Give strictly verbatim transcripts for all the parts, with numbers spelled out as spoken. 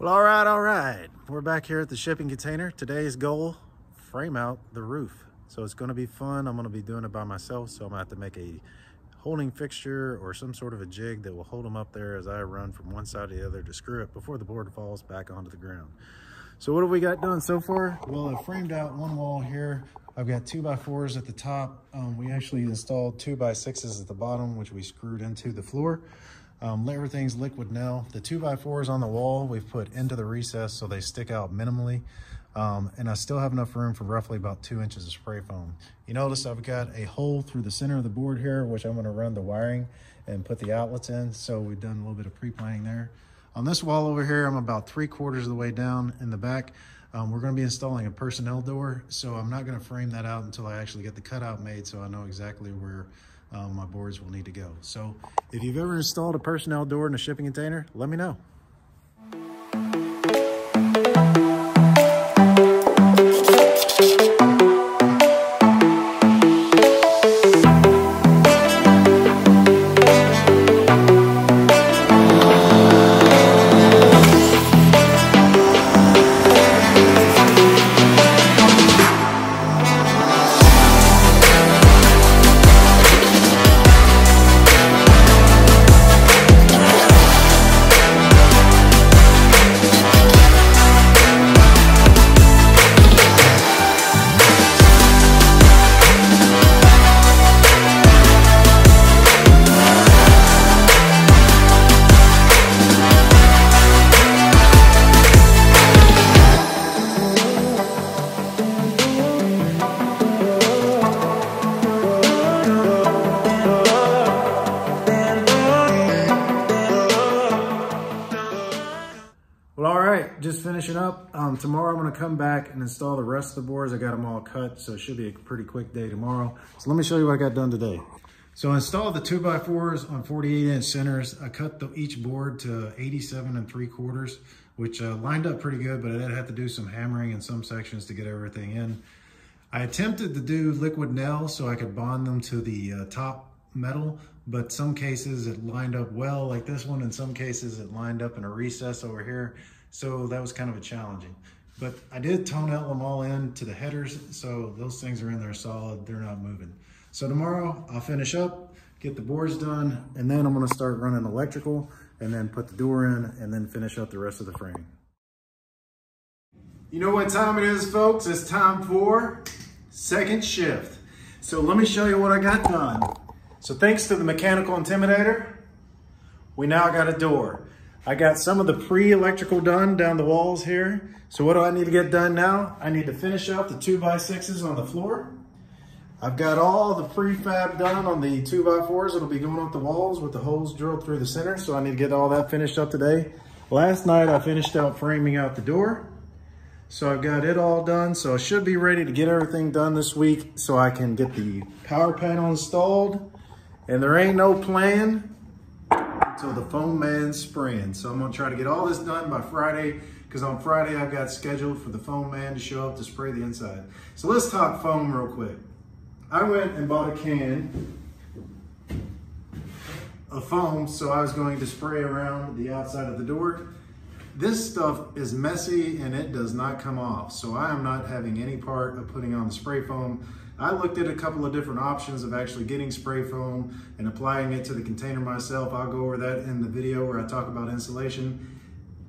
Well, all right, all right. We're back here at the shipping container. Today's goal, frame out the roof. So it's gonna be fun. I'm gonna be doing it by myself. So I'm gonna have to make a holding fixture or some sort of a jig that will hold them up there as I run from one side to the other to screw it before the board falls back onto the ground. So what have we got done so far? Well, I've framed out one wall here. I've got two by fours at the top. Um, we actually installed two by sixes at the bottom, which we screwed into the floor. Um, everything's liquid now. The two by fours on the wall we've put into the recess so they stick out minimally. Um, and I still have enough room for roughly about two inches of spray foam. You notice I've got a hole through the center of the board here, which I'm gonna run the wiring and put the outlets in. So we've done a little bit of pre-planning there. On this wall over here, I'm about three quarters of the way down in the back. Um, we're gonna be installing a personnel door. So I'm not gonna frame that out until I actually get the cutout made so I know exactly where Um, my boards will need to go. So if you've ever installed a personnel door in a shipping container, let me know. Just finishing up. Um, tomorrow I'm gonna come back and install the rest of the boards. I got them all cut, so it should be a pretty quick day tomorrow. So let me show you what I got done today. So I installed the two by fours on forty-eight inch centers. I cut the, each board to eighty-seven and three quarters, which uh, lined up pretty good, but I did have to do some hammering in some sections to get everything in. I attempted to do liquid nail so I could bond them to the uh, top metal, but some cases it lined up well like this one. In some cases it lined up in a recess over here. So that was kind of a challenging, but I did tone out them all in to the headers. So those things are in there solid. They're not moving. So tomorrow I'll finish up, get the boards done, and then I'm going to start running electrical and then put the door in and then finish up the rest of the frame. You know what time it is, folks? It's time for second shift. So let me show you what I got done. So thanks to the mechanical intimidator, we now got a door. I got some of the pre-electrical done down the walls here. So what do I need to get done now? I need to finish out the two by sixes on the floor. I've got all the prefab done on the two by fours. It'll be going up the walls with the holes drilled through the center. So I need to get all that finished up today. Last night I finished out framing out the door. So I've got it all done. So I should be ready to get everything done this week so I can get the power panel installed. And there ain't no plan till the foam man spraying. So I'm gonna try to get all this done by Friday, because on Friday I've got scheduled for the foam man to show up to spray the inside. So let's talk foam real quick. I went and bought a can of foam, so I was going to spray around the outside of the door. This stuff is messy and it does not come off. So I am not having any part of putting on the spray foam. I looked at a couple of different options of actually getting spray foam and applying it to the container myself. I'll go over that in the video where I talk about insulation.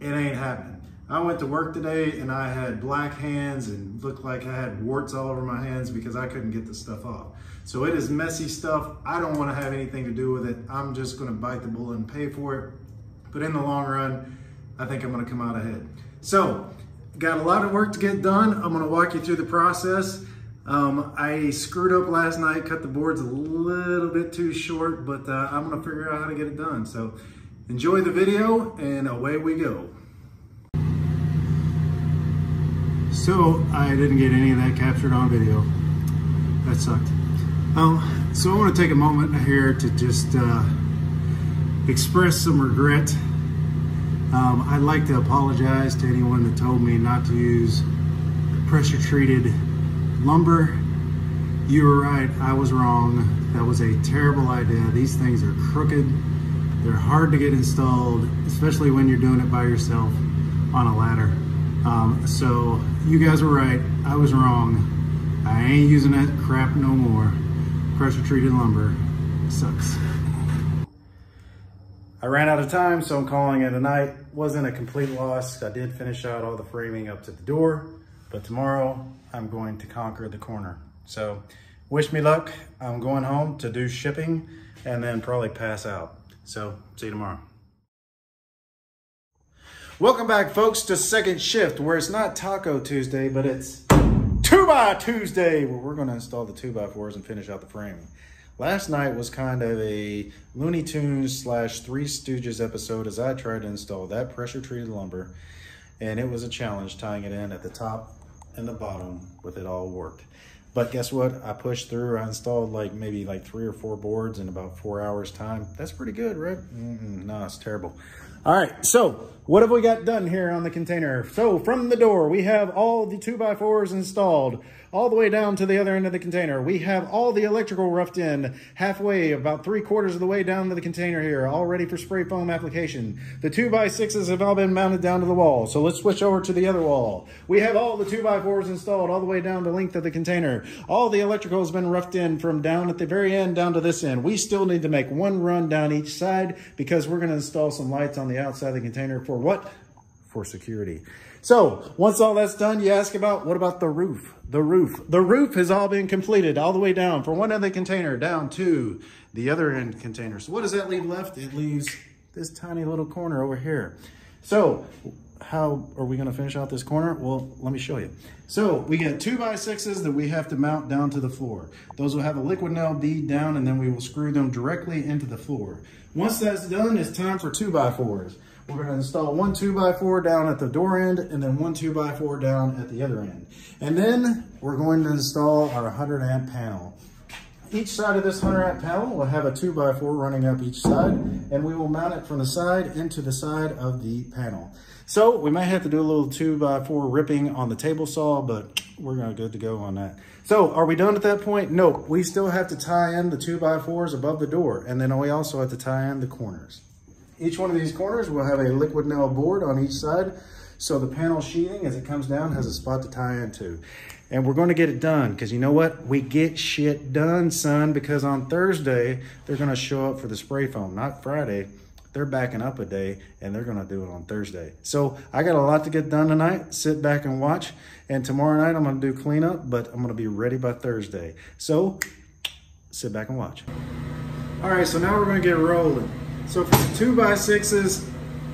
It ain't happening. I went to work today and I had black hands and looked like I had warts all over my hands because I couldn't get the stuff off. So it is messy stuff. I don't want to have anything to do with it. I'm just going to bite the bullet and pay for it. But in the long run, I think I'm going to come out ahead. So got a lot of work to get done. I'm going to walk you through the process. Um, I screwed up last night, cut the boards a little bit too short, but uh, I'm gonna figure out how to get it done. So enjoy the video and away we go. So I didn't get any of that captured on video. That sucked. Um, so I wanna take a moment here to just uh, express some regret. Um, I'd like to apologize to anyone that told me not to use pressure treated lumber. You were right, I was wrong. That was a terrible idea. These things are crooked. They're hard to get installed, especially when you're doing it by yourself. on a ladder. Um, so you guys were right, I was wrong. I ain't using that crap no more. Pressure treated lumber sucks. I ran out of time, so I'm calling it a night. Wasn't a complete loss. I did finish out all the framing up to the door, but tomorrow I'm going to conquer the corner. So wish me luck. I'm going home to do shipping and then probably pass out. So see you tomorrow. Welcome back, folks, to Second Shift, where it's not Taco Tuesday, but it's two by Tuesday, where we're going to install the two by fours and finish out the framing. Last night was kind of a Looney Tunes slash Three Stooges episode as I tried to install that pressure-treated lumber, and it was a challenge tying it in at the top and the bottom with it all worked. But guess what? I pushed through. I installed like maybe like three or four boards in about four hours time. That's pretty good, right? Mm-mm, no, it's terrible. All right, so what have we got done here on the container? So from the door, we have all the two by fours installed all the way down to the other end of the container. We have all the electrical roughed in halfway, about three quarters of the way down to the container here, all ready for spray foam application. The two by sixes have all been mounted down to the wall. So let's switch over to the other wall. We have all the two by fours installed all the way down the length of the container. All the electrical has been roughed in from down at the very end down to this end. We still need to make one run down each side because we're gonna install some lights on the outside of the container for what? For security. So once all that's done, you ask about what about the roof? The roof. The roof has all been completed all the way down from one end of the container down to the other end container. So what does that leave left? It leaves this tiny little corner over here. So how are we gonna finish out this corner? Well, let me show you. So we get two by sixes that we have to mount down to the floor. Those will have a Liquidnell bead down and then we will screw them directly into the floor. Once that's done, it's time for two by fours. We're gonna install one two by four down at the door end and then one two by four down at the other end. And then we're going to install our one hundred amp panel. Each side of this one hundred amp panel will have a two by four running up each side and we will mount it from the side into the side of the panel. So we might have to do a little two by four ripping on the table saw, but we're gonna good to go on that. So are we done at that point? Nope, we still have to tie in the two by fours above the door. And then we also have to tie in the corners. Each one of these corners will have a Liquidnell board on each side. So the panel sheathing as it comes down has a spot to tie into. And we're gonna get it done because you know what? We get shit done, son, because on Thursday, they're gonna show up for the spray foam, not Friday. They're backing up a day and they're gonna do it on Thursday. So I got a lot to get done tonight, sit back and watch. And tomorrow night I'm gonna do cleanup, but I'm gonna be ready by Thursday. So sit back and watch. All right, so now we're gonna get rolling. So for the two by sixes,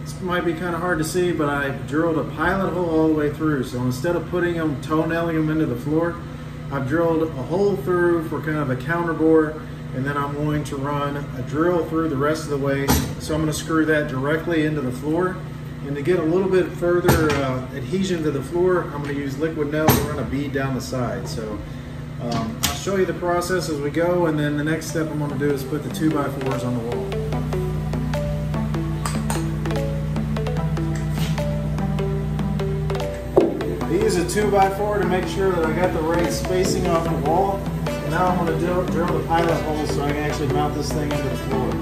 this might be kind of hard to see, but I drilled a pilot hole all the way through. So instead of putting them, toenaling them into the floor, I've drilled a hole through for kind of a counter bore. And then I'm going to run a drill through the rest of the way. So I'm gonna screw that directly into the floor. And to get a little bit further uh, adhesion to the floor, I'm gonna use Liquidnell to run a bead down the side. So um, I'll show you the process as we go. And then the next step I'm gonna do is put the two by fours on the wall. I use a two by four to make sure that I got the right spacing off the wall. Now I'm going to drill, drill the pilot hole so I can actually mount this thing into the floor.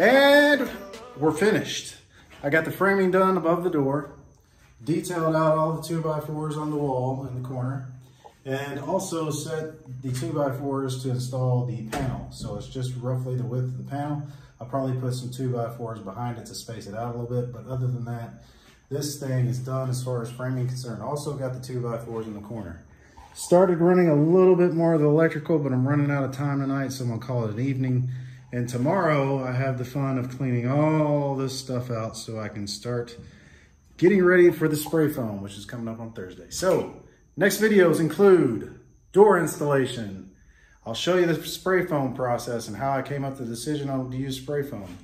And we're finished. I got the framing done above the door, detailed out all the two by fours on the wall in the corner, and also set the two by fours to install the panel. So it's just roughly the width of the panel. I'll probably put some two by fours behind it to space it out a little bit. But other than that, this thing is done as far as framing concerned. Also got the two by fours in the corner. Started running a little bit more of the electrical, but I'm running out of time tonight, so I'm gonna call it an evening. And tomorrow I have the fun of cleaning all this stuff out so I can start getting ready for the spray foam, which is coming up on Thursday. So next videos include door installation. I'll show you the spray foam process and how I came up to the decision on to use spray foam.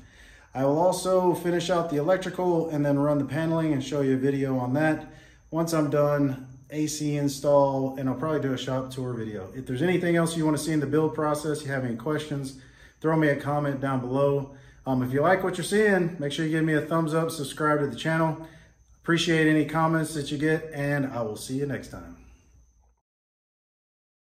I will also finish out the electrical and then run the paneling and show you a video on that. Once I'm done, A C install, and I'll probably do a shop tour video. If there's anything else you want to see in the build process, you have any questions, throw me a comment down below. Um, if you like what you're seeing, make sure you give me a thumbs up, subscribe to the channel. Appreciate any comments that you get, and I will see you next time.